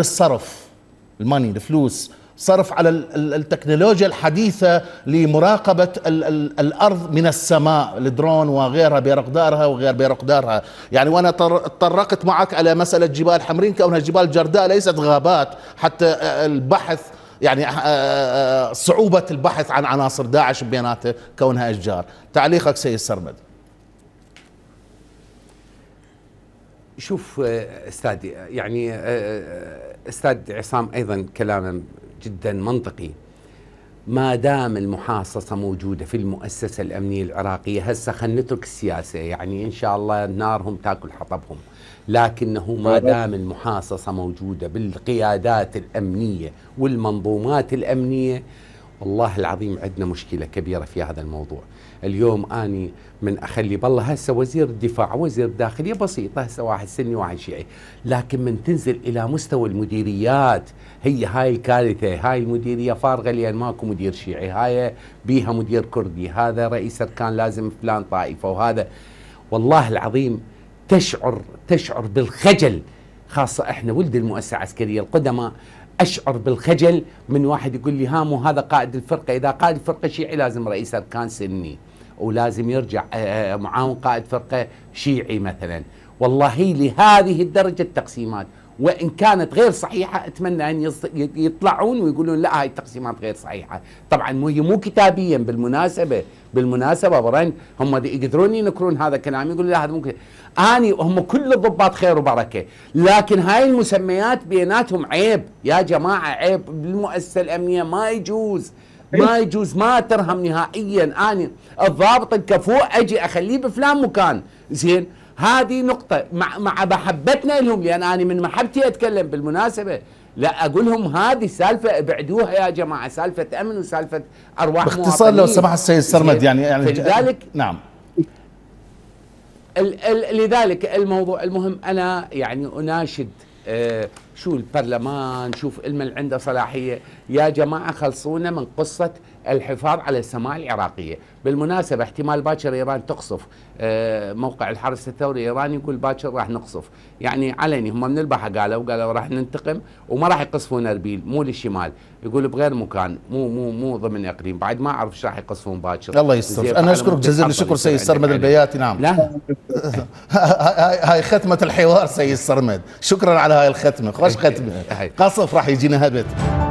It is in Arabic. الصرف، الماني، الفلوس، صرف على التكنولوجيا الحديثة لمراقبة الأرض من السماء، الدرون وغيرها برقدارها وغير برقدارها. يعني وأنا تطرقت معك على مسألة جبال حمرين كونها جبال جرداء ليست غابات، حتى البحث يعني صعوبة البحث عن عناصر داعش بيناته كونها أشجار. تعليقك سيد سرمد. شوف استاذ، يعني استاذ عصام ايضا كلامه جدا منطقي. ما دام المحاصصه موجوده في المؤسسه الامنيه العراقيه، هسه خلينا نترك السياسه، يعني ان شاء الله نارهم تاكل حطبهم، لكنه ما دام المحاصصه موجوده بالقيادات الامنيه والمنظومات الامنيه، والله العظيم عندنا مشكله كبيره في هذا الموضوع. اليوم اني من اخلي بالله هسه وزير الدفاع، وزير الداخليه بسيطه، هسه واحد سني واحد شيعي، لكن من تنزل الى مستوى المديريات، هي هاي كارثه. هاي المديريه فارغه لان ماكو مدير شيعي، هاي بيها مدير كردي، هذا رئيس اركان لازم فلان طائفه، وهذا والله العظيم تشعر بالخجل، خاصه احنا ولد المؤسسه العسكريه القدماء. أشعر بالخجل من واحد يقول لي هامو هذا قائد الفرقة، إذا قائد الفرقة شيعي لازم رئيس أركان سني، ولازم يرجع معاون قائد فرقة شيعي مثلا. والله لهذه الدرجة التقسيمات، وإن كانت غير صحيحة أتمنى أن يطلعون ويقولون لا هاي التقسيمات غير صحيحة. طبعا مو كتابيا، بالمناسبة برن هم يقدرون ينكرون هذا كلامي، يقولون لا هذا ممكن آني، هم كل الضباط خير وبركة، لكن هاي المسميات بيناتهم عيب يا جماعة، عيب بالمؤسسة الأمنية، ما يجوز ما ترهم نهائيا. آني الضابط الكفوء أجي أخليه بفلان مكان، زين؟ هذه نقطة مع محبتنا لهم، لأن أنا من محبتي أتكلم بالمناسبة، لا أقول لهم هذه سالفة ابعدوها يا جماعة، سالفة أمن وسالفة أرواح مواطنين. باختصار لو سمح السيد سرمد، يعني لذلك نعم، لذلك الموضوع المهم. أنا يعني أناشد شو البرلمان، شوف المن عنده صلاحية يا جماعة، خلصونا من قصة الحفاظ على السماء العراقية. بالمناسبة احتمال باكر إيران تقصف موقع الحرس الثوري الإيراني، يقول باكر راح نقصف، يعني علني هم من البحر قالوا راح ننتقم وما راح يقصفون اربيل، مو للشمال، يقول بغير مكان، مو ضمن اقليم، بعد ما اعرف ايش راح يقصفون باكر. الله يستر. انا اشكرك جزيل الشكر سيد سرمد البياتي. نعم لا. هاي ختمة الحوار سيد سرمد، شكرا على هاي الختمة، خوش ختمة. قصف راح يجينا هبت.